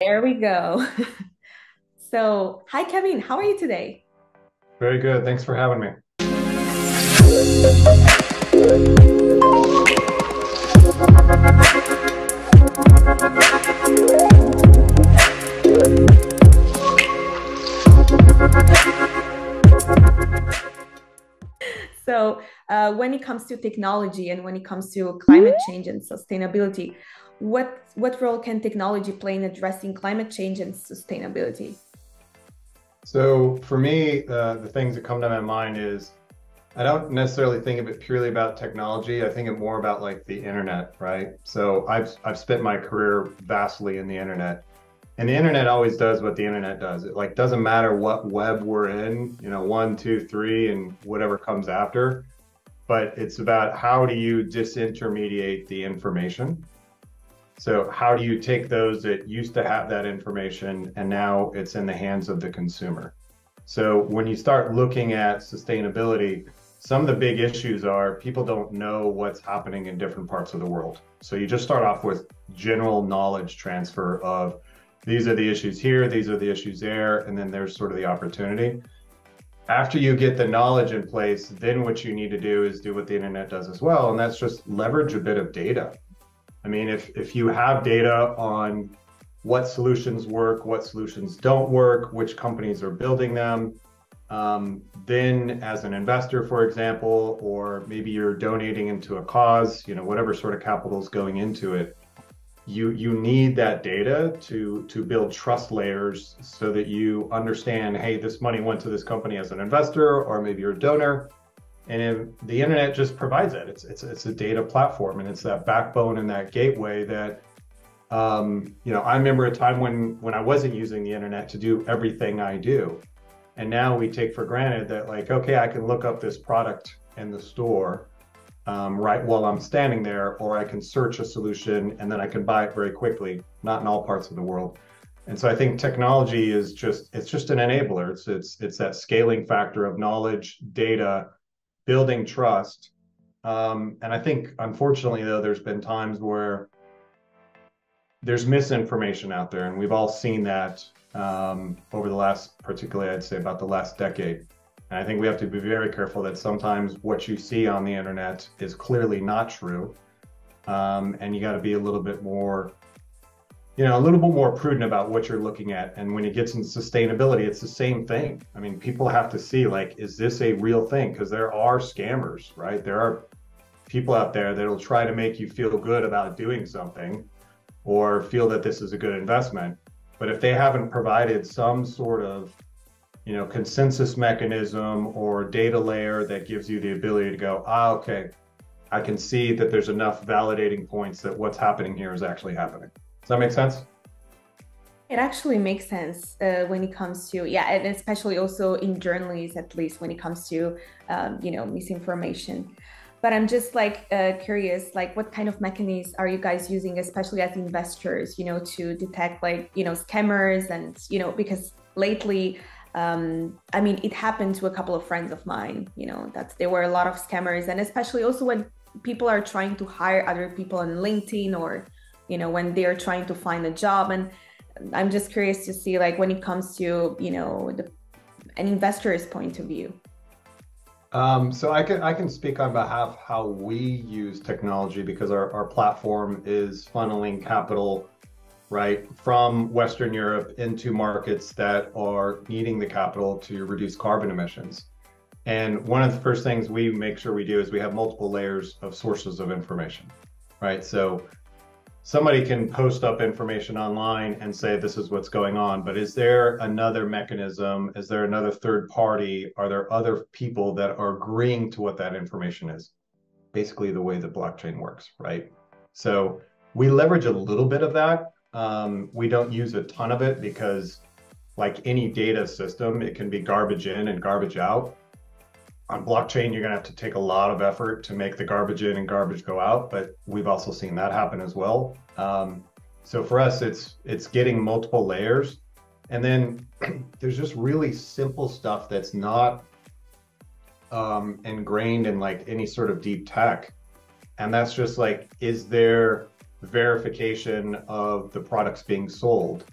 There we go. So, hi Kevin, how are you today? Very good, thanks for having me. So, when it comes to technology and when it comes to climate change and sustainability, what role can technology play in addressing climate change and sustainability? So for me, the things that come to my mind is, I don't necessarily think of it purely about technology. I think of more about like the internet, right? So I've spent my career vastly in the internet, and the internet always does what the internet does. It like doesn't matter what web we're in, you know, 1, 2, 3, and whatever comes after, but it's about how do you disintermediate the information? So how do you take those that used to have that information and now it's in the hands of the consumer? So when you start looking at sustainability, some of the big issues are people don't know what's happening in different parts of the world. So you just start off with general knowledge transfer of these are the issues here, these are the issues there, and then there's sort of the opportunity. After you get the knowledge in place, then what you need to do is do what the internet does as well, and that's just leverage a bit of data. I mean, if you have data on what solutions work, what solutions don't work, which companies are building them, then as an investor, for example, or maybe you're donating into a cause, you know, whatever sort of capital is going into it, you need that data to build trust layers so that you understand, hey, this money went to this company as an investor, or maybe you're a donor. And the internet just provides that. It's a data platform, and it's that backbone and that gateway that, you know, I remember a time when I wasn't using the internet to do everything I do. And now we take for granted that like, okay, I can look up this product in the store right while I'm standing there, or I can search a solution and then I can buy it very quickly, not in all parts of the world. And so I think technology is just, it's just an enabler. It's that scaling factor of knowledge, data, building trust. And I think, unfortunately, though, there's been times where there's misinformation out there, and we've all seen that over the last, particularly, I'd say about the last decade. And I think we have to be very careful that sometimes what you see on the internet is clearly not true. And you got to be a little bit more, you know, a little bit more prudent about what you're looking at. And when it gets into sustainability, it's the same thing. I mean, people have to see, like, is this a real thing? Because there are scammers, right? There are people out there that'll try to make you feel good about doing something or feel that this is a good investment. But if they haven't provided some sort of, you know, consensus mechanism or data layer that gives you the ability to go, ah, okay, I can see that there's enough validating points that what's happening here is actually happening. Does that make sense? It actually makes sense when it comes to, yeah, and especially also in journalism, at least when it comes to, you know, misinformation. But I'm just like curious, like what kind of mechanisms are you guys using, especially as investors, you know, to detect like, you know, scammers and, you know, because lately, I mean, it happened to a couple of friends of mine, you know, that there were a lot of scammers, and especially also when people are trying to hire other people on LinkedIn or, you know, when they're trying to find a job. And I'm just curious to see, like, when it comes to, you know, an investor's point of view. So I can speak on behalf of how we use technology, because our platform is funneling capital, right, from Western Europe into markets that are needing the capital to reduce carbon emissions. And one of the first things we make sure we do is we have multiple layers of sources of information, right? So somebody can post up information online and say, this is what's going on, but is there another mechanism? Is there another third party? Are there other people that are agreeing to what that information is? Basically the way the blockchain works, right? So we leverage a little bit of that. We don't use a ton of it because like any data system, it can be garbage in and garbage out. On blockchain, you're gonna have to take a lot of effort to make the garbage in and garbage go out, but we've also seen that happen as well. So for us, it's getting multiple layers. And then there's just really simple stuff that's not ingrained in like any sort of deep tech. And that's just like, is there verification of the products being sold?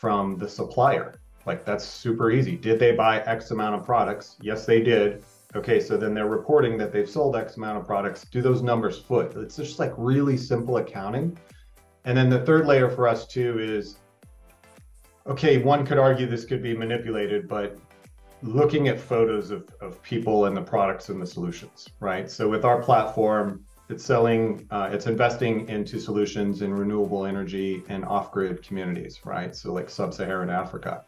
from the supplier. Like, that's super easy. Did they buy X amount of products? Yes, they did. Okay, so then they're reporting that they've sold X amount of products. Do those numbers foot? It's just like really simple accounting. And then the third layer for us too is, okay, one could argue this could be manipulated, but looking at photos of people and the products and the solutions, right? So with our platform, it's selling, it's investing into solutions in renewable energy and off-grid communities, right? So like sub-Saharan Africa.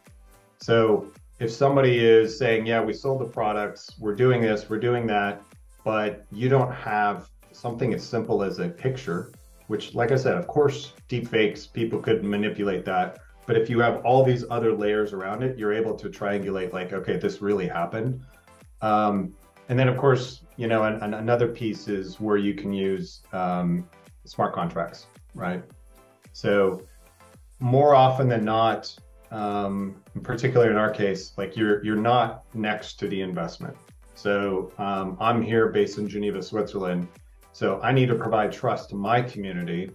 So if somebody is saying, yeah, we sold the products, we're doing this, we're doing that, but you don't have something as simple as a picture, which, like I said, of course, deep fakes, people could manipulate that. But if you have all these other layers around it, you're able to triangulate like, okay, this really happened. And then, of course, you know, another piece is where you can use smart contracts, right? So more often than not, particularly in our case, like you're not next to the investment. So I'm here based in Geneva, Switzerland. So I need to provide trust to my community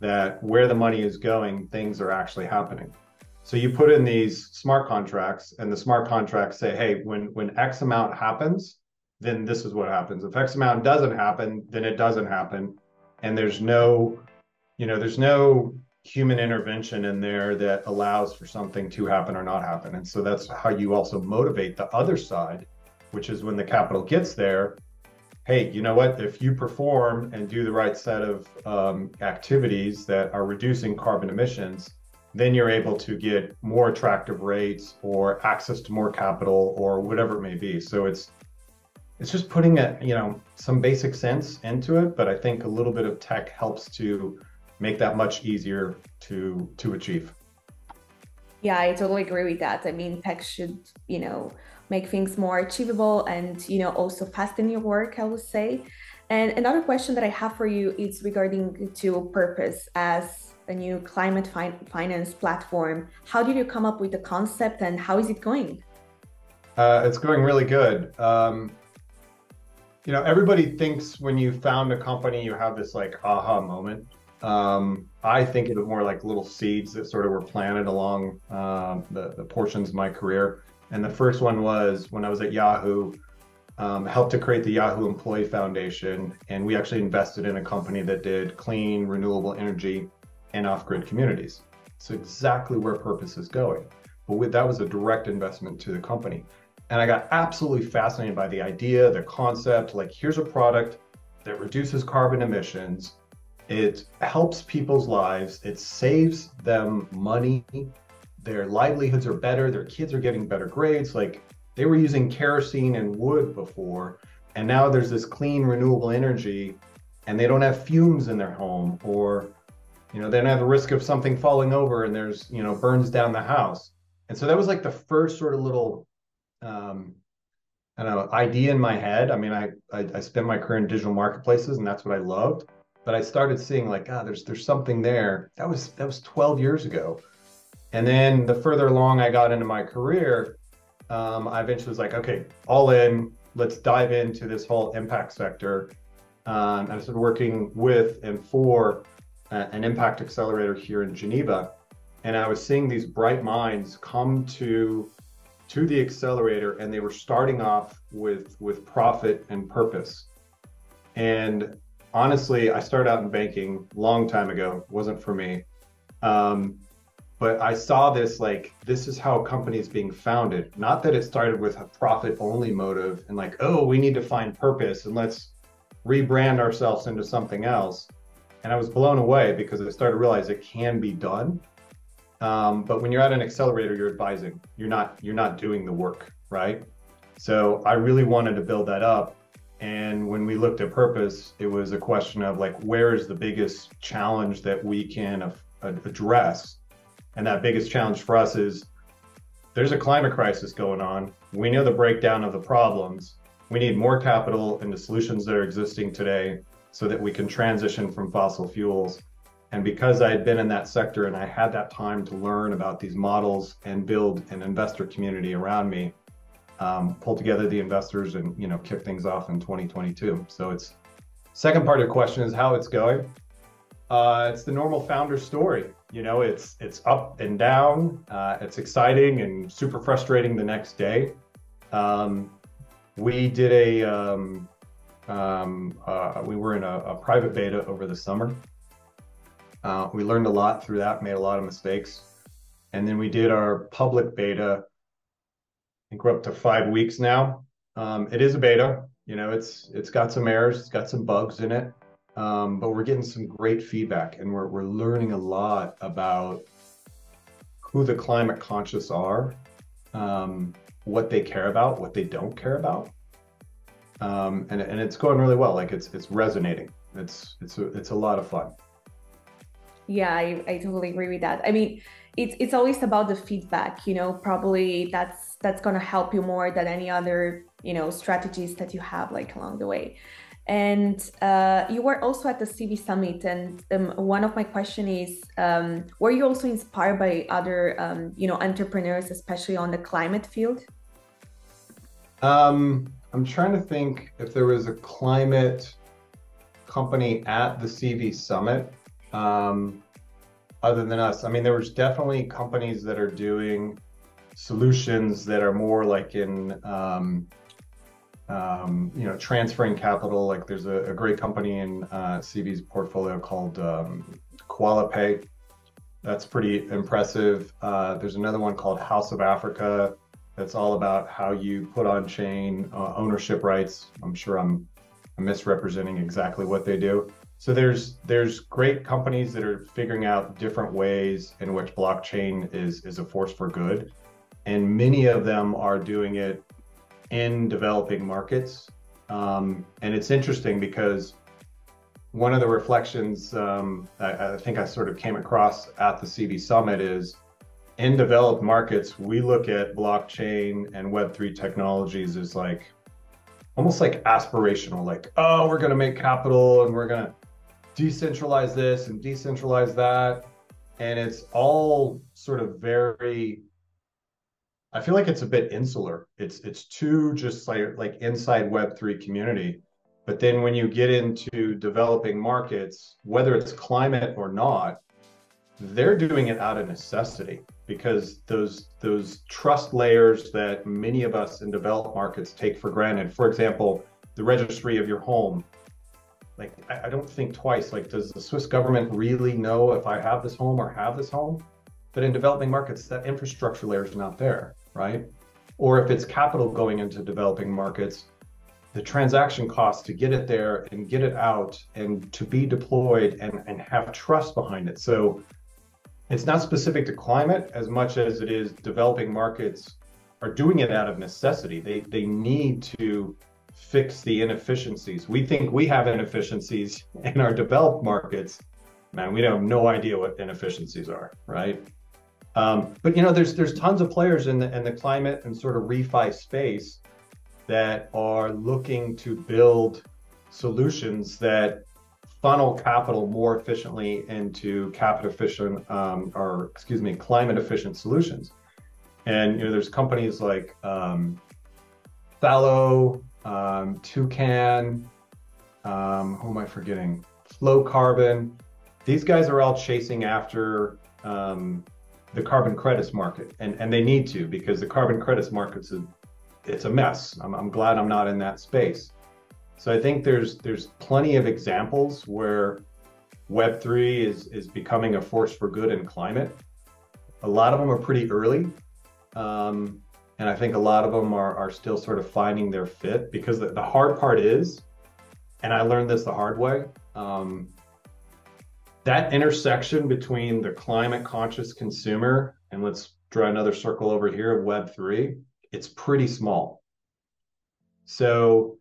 that where the money is going, things are actually happening. So you put in these smart contracts, and the smart contracts say, hey, when X amount happens, then this is what happens. If X amount doesn't happen, then it doesn't happen. And there's no, you know, there's no human intervention in there that allows for something to happen or not happen. And so that's how you also motivate the other side, which is when the capital gets there, hey, you know what, if you perform and do the right set of activities that are reducing carbon emissions, then you're able to get more attractive rates or access to more capital or whatever it may be. So it's just putting a, you know, some basic sense into it, but I think a little bit of tech helps to make that much easier to achieve. Yeah, I totally agree with that. I mean, tech should, you know, make things more achievable and, you know, also fasten your work, I would say. And another question that I have for you is regarding to Purpose as a new climate finance platform. How did you come up with the concept and how is it going? It's going really good. You know, everybody thinks when you found a company, you have this like aha moment. I think of it more like little seeds that sort of were planted along the portions of my career. And the first one was when I was at Yahoo, helped to create the Yahoo Employee Foundation. And we actually invested in a company that did clean, renewable energy and off-grid communities. So exactly where Purpose is going. But that was a direct investment to the company. And I got absolutely fascinated by the idea, the concept, like here's a product that reduces carbon emissions. It helps people's lives. It saves them money. Their livelihoods are better. Their kids are getting better grades. Like they were using kerosene and wood before, and now there's this clean, renewable energy, and they don't have fumes in their home, or, you know, they don't have the risk of something falling over and there's, you know, burns down the house. And so that was like the first sort of little, I don't know, idea in my head. I mean, I spent my career in digital marketplaces, and that's what I loved. But I started seeing like, ah, there's something there. That was 12 years ago. And then the further along I got into my career, I eventually was like, okay, all in, let's dive into this whole impact sector. And I started working with and for an impact accelerator here in Geneva. And I was seeing these bright minds come to the accelerator, and they were starting off with profit and purpose. And honestly, I started out in banking a long time ago. It wasn't for me. But I saw this, like, this is how a company is being founded. Not that it started with a profit only motive and like, oh, we need to find purpose and let's rebrand ourselves into something else. And I was blown away because I started to realize it can be done. But when you're at an accelerator, you're advising, you're not doing the work, right? So I really wanted to build that up. And when we looked at Purpose, it was a question of like, where is the biggest challenge that we can address? And that biggest challenge for us is there's a climate crisis going on. We know the breakdown of the problems. We need more capital in the solutions that are existing today so that we can transition from fossil fuels. And because I had been in that sector and I had that time to learn about these models and build an investor community around me, pull together the investors and, you know, kick things off in 2022. So it's second part of the question is how it's going. It's the normal founder story. You know, it's up and down. It's exciting and super frustrating the next day. We did a, we were in a private beta over the summer. We learned a lot through that, made a lot of mistakes. And then we did our public beta. I think we're up to 5 weeks now. It is a beta, you know, it's got some errors, it's got some bugs in it. But we're getting some great feedback, and we're learning a lot about who the climate conscious are, what they care about, what they don't care about, and it's going really well. Like it's resonating. It's a lot of fun. Yeah, I totally agree with that. I mean, it's always about the feedback. You know, probably that's gonna help you more than any other strategies that you have like along the way. And you were also at the CV Summit, and one of my questions is, were you also inspired by other, entrepreneurs, especially on the climate field? I'm trying to think if there was a climate company at the CV Summit, other than us. I mean, there was definitely companies that are doing solutions that are more like in, transferring capital. Like there's a great company in CV's portfolio called Kuala Pay. That's pretty impressive. There's another one called House of Africa. That's all about how you put on chain ownership rights. I'm sure I'm misrepresenting exactly what they do. So there's great companies that are figuring out different ways in which blockchain is a force for good. And many of them are doing it in developing markets. And it's interesting because one of the reflections I think I sort of came across at the CV Summit is in developed markets, we look at blockchain and Web3 technologies as like, almost like aspirational, like, oh, we're gonna make capital and we're gonna decentralize this and decentralize that. And it's all sort of very, I feel like it's a bit insular. It's too just like inside Web3 community. But then when you get into developing markets, whether it's climate or not, they're doing it out of necessity because those trust layers that many of us in developed markets take for granted. For example, the registry of your home. Like, I don't think twice, like, does the Swiss government really know if I have this home or have this home? But in developing markets, that infrastructure layer is not there. Right? Or if it's capital going into developing markets, the transaction costs to get it there and get it out and to be deployed and have trust behind it. So it's not specific to climate as much as it is developing markets are doing it out of necessity. They need to fix the inefficiencies. We think we have inefficiencies in our developed markets. Man, we have no idea what inefficiencies are, right? But you know, there's tons of players in the climate and sort of refi space that are looking to build solutions that funnel capital more efficiently into capital efficient, climate efficient solutions. And you know, there's companies like Thalo, Toucan, who am I forgetting? Flow Carbon. These guys are all chasing after the carbon credits market, and they need to, because the carbon credits market's it's a mess. I'm glad I'm not in that space. So I think there's plenty of examples where Web3 is becoming a force for good in climate. A lot of them are pretty early. And I think a lot of them are still sort of finding their fit, because the hard part is, and I learned this the hard way, that intersection between the climate conscious consumer, and let's draw another circle over here of Web3, it's pretty small. So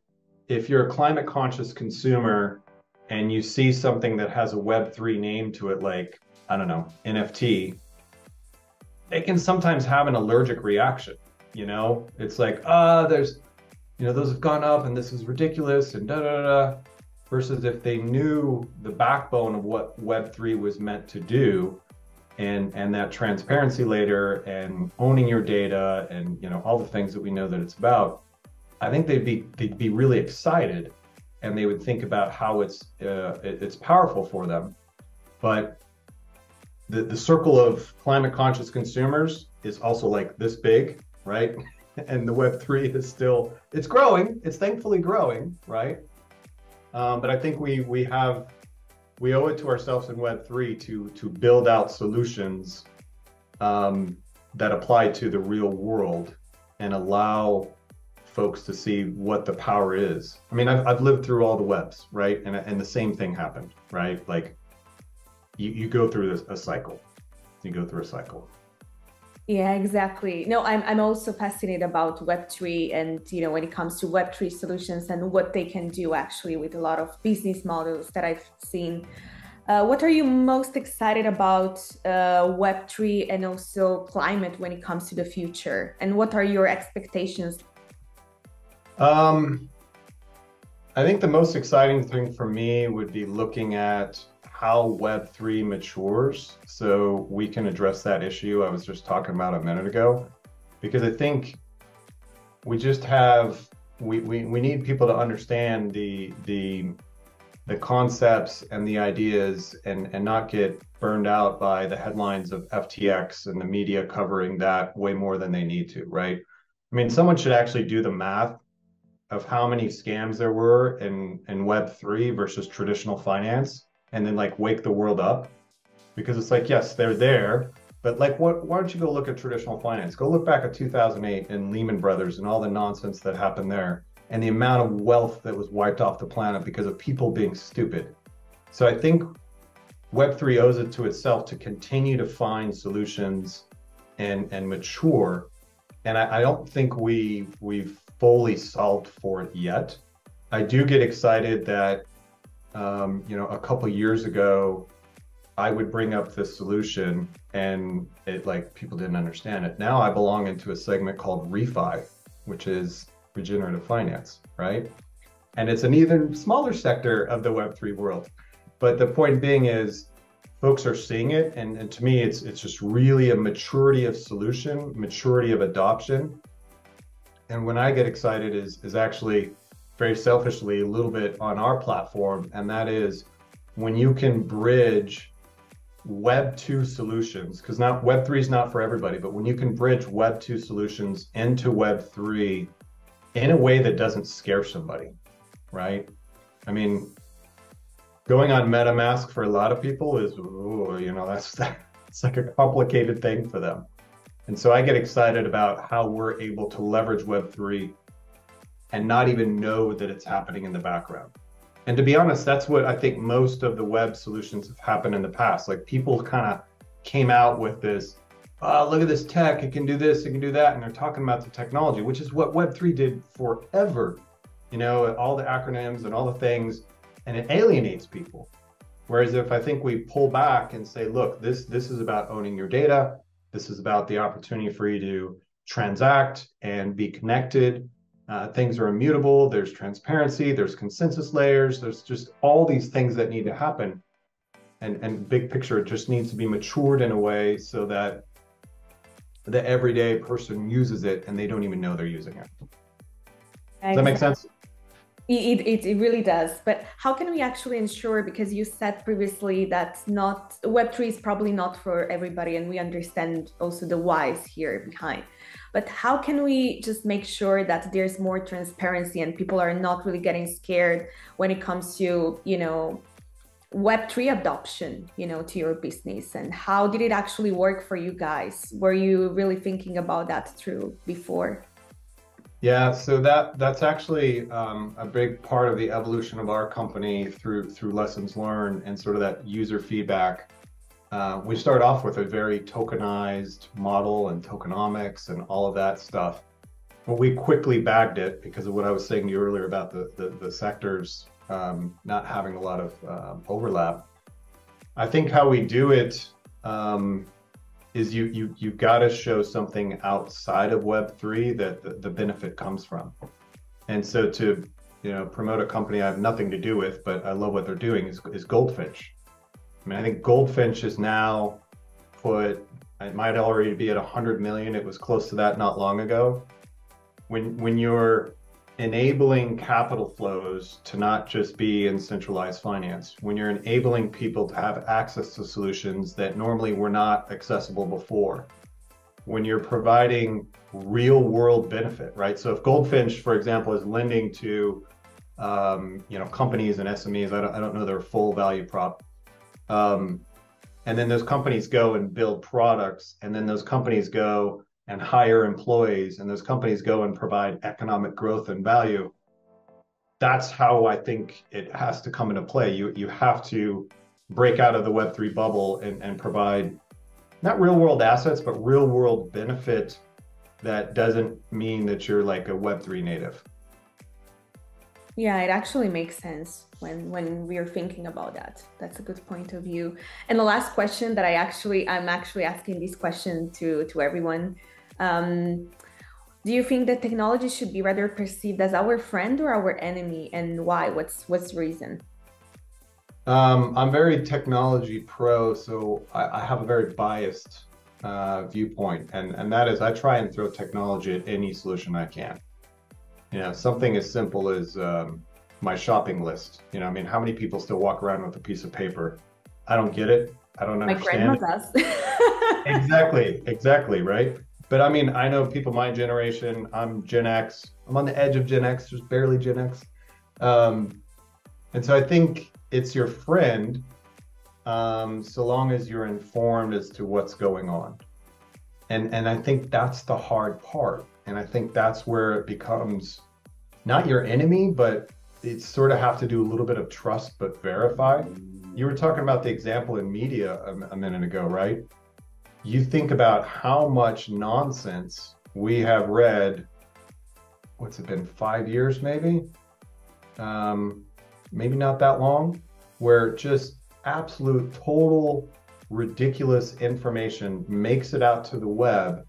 if you're a climate conscious consumer and you see something that has a Web3 name to it, like, I don't know, NFT, they can sometimes have an allergic reaction. You know, it's like, there's, those have gone up and this is ridiculous and da da da. Versus if they knew the backbone of what Web3 was meant to do, and that transparency later and owning your data and all the things that we know that it's about, I think they'd be really excited, and they would think about how it's powerful for them. But the circle of climate conscious consumers is also like this big, right? And the Web3 is still, it's growing, it's thankfully growing, right? But I think we owe it to ourselves in Web3 to build out solutions that apply to the real world and allow folks to see what the power is. I mean, I've lived through all the webs, right? And the same thing happened, right? Like you go through a cycle, you go through a cycle. Yeah, exactly. No, I'm also fascinated about Web3 and, you know, when it comes to Web3 solutions and what they can do actually with a lot of business models that I've seen. What are you most excited about Web3 and also climate when it comes to the future? And what are your expectations? I think the most exciting thing for me would be looking at how Web3 matures so we can address that issue I was just talking about a minute ago, because I think we just have, we need people to understand the concepts and the ideas and not get burned out by the headlines of FTX and the media covering that way more than they need to, right? I mean, someone should actually do the math of how many scams there were in Web3 versus traditional finance, and then like wake the world up, because it's like, yes, they're there, but like, why don't you go look at traditional finance? Go look back at 2008 and Lehman Brothers and all the nonsense that happened there and the amount of wealth that was wiped off the planet because of people being stupid. So I think Web3 owes it to itself to continue to find solutions and mature. And I don't think we've fully solved for it yet. I do get excited that you know, a couple years ago, I would bring up this solution and it like people didn't understand it. Now I belong into a segment called Refi, which is regenerative finance, right? And it's an even smaller sector of the Web3 world. But the point being is folks are seeing it. And to me, it's just really a maturity of solution, maturity of adoption. And when I get excited is actually very selfishly a little bit on our platform, and that is when you can bridge Web 2 solutions, because not Web 3 is not for everybody, but when you can bridge Web 2 solutions into Web 3 in a way that doesn't scare somebody, right? I mean, going on MetaMask for a lot of people is, ooh, you know, it's like a complicated thing for them. And so I get excited about how we're able to leverage Web 3 and not even know that it's happening in the background. And to be honest, that's what I think most of the web solutions have happened in the past. Like people kind of came out with this, oh, look at this tech, it can do this, it can do that. And they're talking about the technology, which is what Web3 did forever. You know, all the acronyms and all the things, and it alienates people. Whereas if I think we pull back and say, look, this is about owning your data. This is about the opportunity for you to transact and be connected. Things are immutable, there's transparency, there's consensus layers, there's just all these things that need to happen. And big picture, it just needs to be matured in a way so that the everyday person uses it and they don't even know they're using it. Does that make sense? It really does. But how can we actually ensure, because you said previously that not Web3 is probably not for everybody, and we understand also the whys here behind, but how can we just make sure that there's more transparency and people are not really getting scared when it comes to, you know, Web3 adoption, you know, to your business? And how did it actually work for you guys? Were you really thinking about that through before? Yeah, so that's actually a big part of the evolution of our company through lessons learned and sort of that user feedback. We start off with a very tokenized model and tokenomics and all of that stuff. But we quickly bagged it because of what I was saying to you earlier about the sectors not having a lot of overlap. I think how we do it is you've got to show something outside of Web3 that the benefit comes from. And so to, you know, promote a company I have nothing to do with, but I love what they're doing is Goldfinch. I mean, I think Goldfinch is now put, it might already be at 100 million. It was close to that not long ago. When you're enabling capital flows to not just be in centralized finance, when you're enabling people to have access to solutions that normally were not accessible before, when you're providing real world benefit, right? So if Goldfinch, for example, is lending to companies and SMEs, I don't know their full value prop. And then those companies go and build products, and then those companies go and hire employees, and those companies go and provide economic growth and value. That's how I think it has to come into play. You have to break out of the Web3 bubble and provide not real world assets, but real world benefit that doesn't mean that you're like a Web3 native. Yeah, it actually makes sense when we are thinking about that. That's a good point of view. And the last question that I'm actually asking this question to everyone. Do you think that technology should be rather perceived as our friend or our enemy, and why? What's the reason? I'm very technology pro, so I have a very biased viewpoint, and that is I try and throw technology at any solution I can. You know, something as simple as my shopping list. You know, I mean, how many people still walk around with a piece of paper? I don't get it. I don't understand. My grandma does. Exactly, right? But I mean, I know people my generation. I'm Gen X. I'm on the edge of Gen X, just barely Gen X. And so I think it's your friend, so long as you're informed as to what's going on. And I think that's the hard part. And I think that's where it becomes not your enemy, but it sort of have to do a little bit of trust, but verify. You were talking about the example in media a minute ago, right? You think about how much nonsense we have read. What's it been, 5 years, maybe? Maybe not that long, where just absolute, total, ridiculous information makes it out to the web.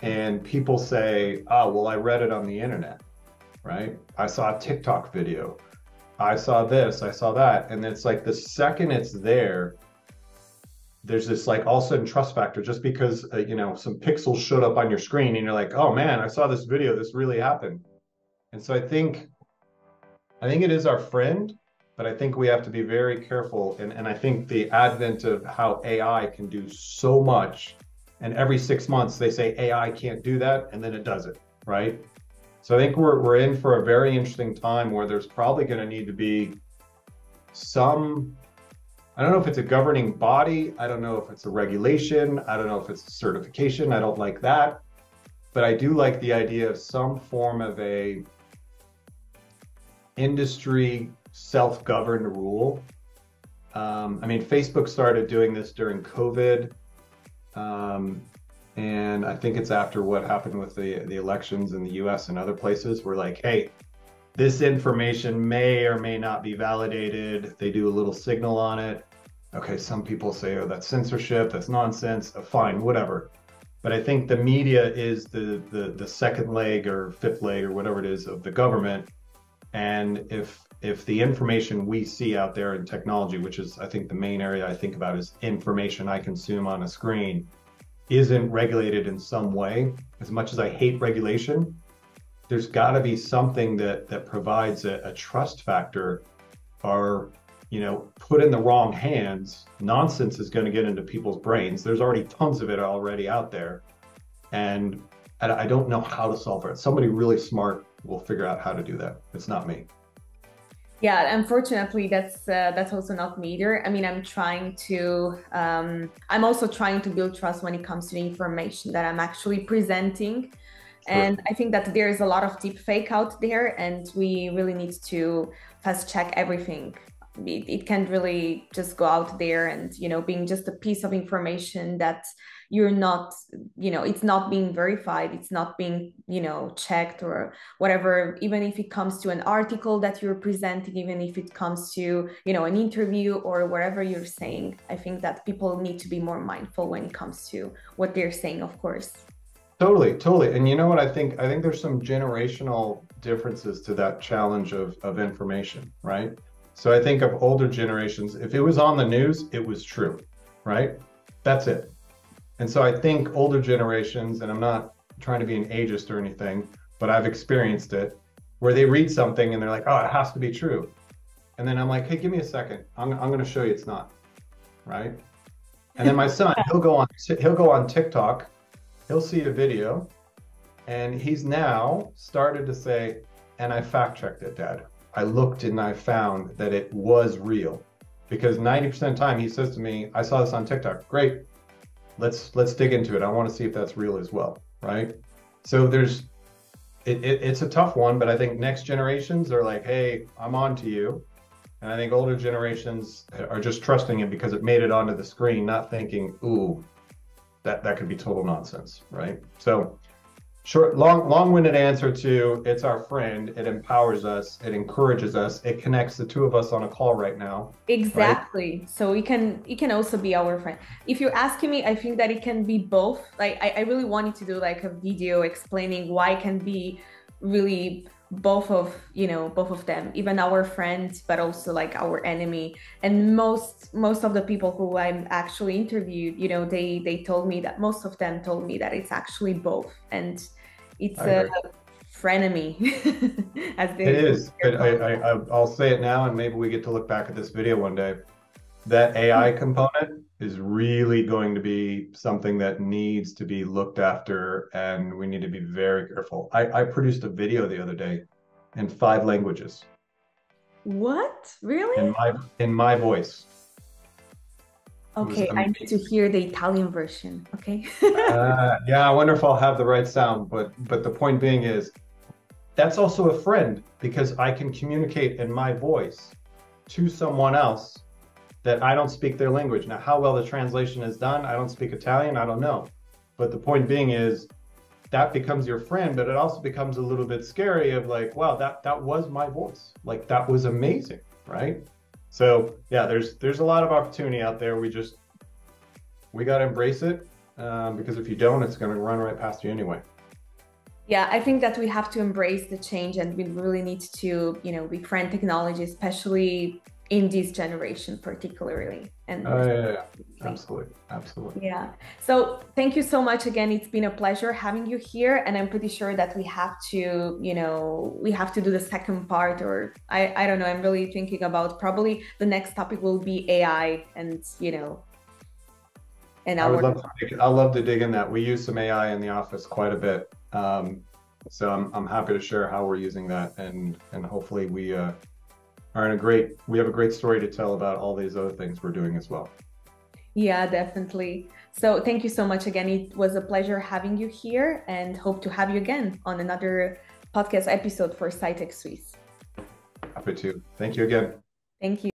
And people say, oh, well, I read it on the internet, right? I saw a TikTok video. I saw this, I saw that. And it's like the second it's there, there's this like all of a sudden trust factor just because, some pixels showed up on your screen and you're like, oh man, I saw this video, this really happened. And so I think it is our friend, but I think we have to be very careful. And I think the advent of how AI can do so much, and every 6 months they say AI can't do that, and then it does it, right? So I think we're in for a very interesting time where there's probably going to need to be some, I don't know if it's a governing body, I don't know if it's a regulation, I don't know if it's a certification, I don't like that. But I do like the idea of some form of a industry self-governed rule. I mean, Facebook started doing this during COVID. And I think it's after what happened with the elections in the US and other places. We're like, hey, this information may or may not be validated. They do a little signal on it. Okay, some people say, oh, that's censorship, that's nonsense, fine, whatever. But I think the media is the second leg or fifth leg or whatever it is of the government. And if the information we see out there in technology, which is, I think the main area I think about is information I consume on a screen, isn't regulated in some way, as much as I hate regulation, there's gotta be something that provides a trust factor, or, put in the wrong hands, nonsense is gonna get into people's brains. There's already tons of it already out there. And I don't know how to solve it. Somebody really smart will figure out how to do that. It's not me. Yeah, unfortunately, that's also not me either. I mean, I'm also trying to build trust when it comes to the information that I'm actually presenting. Sure. And I think that there's a lot of deep fake out there, and we really need to fast check everything. It can't really just go out there and, being just a piece of information that you're not, it's not being verified. It's not being, checked or whatever, even if it comes to an article that you're presenting, even if it comes to, an interview or whatever you're saying. I think that people need to be more mindful when it comes to what they're saying, of course. Totally. And you know what, I think there's some generational differences to that challenge of information, right? So I think of older generations, if it was on the news, it was true, right? That's it. And so I think older generations, and I'm not trying to be an ageist or anything, but I've experienced it, where they read something and they're like, oh, it has to be true. And then I'm like, hey, give me a second. I'm going to show you it's not. Right. And then my son, he'll go on TikTok. He'll see a video and he's now started to say, and I fact checked it, Dad. I looked and I found that it was real. Because 90% of the time he says to me, I saw this on TikTok. Great. Let's dig into it. I want to see if that's real as well. Right. So there's, it's a tough one, but I think next generations are like, hey, I'm on to you. And I think older generations are just trusting it because it made it onto the screen, not thinking, ooh, that could be total nonsense, right? So short, long-winded answer to it's our friend, it empowers us, it encourages us, it connects the two of us on a call right now. Exactly. Right? So it can also be our friend. If you're asking me, I think that it can be both. Like I really wanted to do like a video explaining why it can be really both of them, even our friends, but also like our enemy. And most of the people who I'm actually interviewed, you know, they told me that most of them told me that it's actually both, and it's a frenemy. As they it is. But I'll say it now, and maybe we get to look back at this video one day. That AI component is really going to be something that needs to be looked after, and we need to be very careful. I produced a video the other day in 5 languages. What? Really? In my voice. Okay, I need to hear the Italian version, okay? Yeah, I wonder if I'll have the right sound, but the point being is, that's also a friend, because I can communicate in my voice to someone else that I don't speak their language. Now, how well the translation is done, I don't speak Italian, I don't know. But the point being is that becomes your friend, but it also becomes a little bit scary of like, wow, that was my voice. Like that was amazing, right? So yeah, there's a lot of opportunity out there. We gotta embrace it because if you don't, it's gonna run right past you anyway. Yeah, I think that we have to embrace the change, and we really need to, you know, befriend technology, especially in this generation particularly. And yeah. Absolutely. Yeah. So thank you so much again. It's been a pleasure having you here. And I'm pretty sure that we have to, you know, we have to do the second part, or I don't know, I'm really thinking about probably the next topic will be AI and, you know, and I'd love to dig in that. We use some AI in the office quite a bit. So I'm happy to share how we're using that, and hopefully we have a great story to tell about all these other things we're doing as well. Yeah, definitely. So thank you so much again. It was a pleasure having you here, and hope to have you again on another podcast episode for Sci-Tech Suisse. Happy to. Thank you again. Thank you.